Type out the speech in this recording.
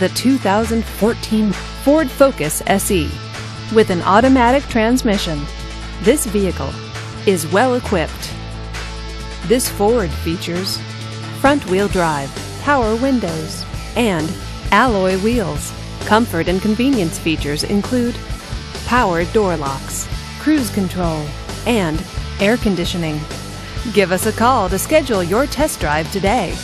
the 2014 Ford Focus SE. With an automatic transmission, this vehicle is well equipped. This Ford features front-wheel drive, power windows, and alloy wheels. Comfort and convenience features include power door locks, cruise control, and air conditioning. Give us a call to schedule your test drive today.